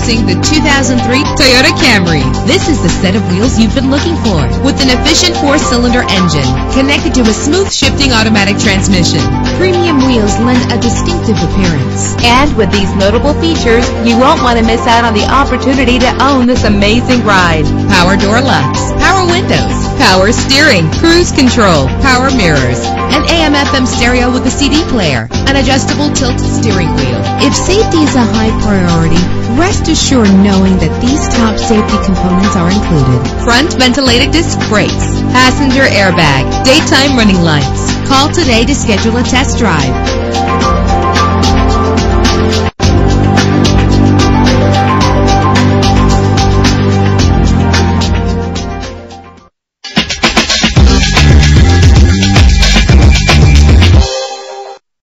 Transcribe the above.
Introducing the 2003 Toyota Camry. This is the set of wheels you've been looking for, with an efficient 4-cylinder engine connected to a smooth shifting automatic transmission. Premium wheels lend a distinctive appearance. And with these notable features, you won't want to miss out on the opportunity to own this amazing ride. Power door locks, power windows, power steering, cruise control, power mirrors, an AM/FM stereo with a CD player, an adjustable tilt steering wheel. If safety is a high priority, rest assured knowing that these top safety components are included: front ventilated disc brakes, passenger airbag, daytime running lights. Call today to schedule a test drive.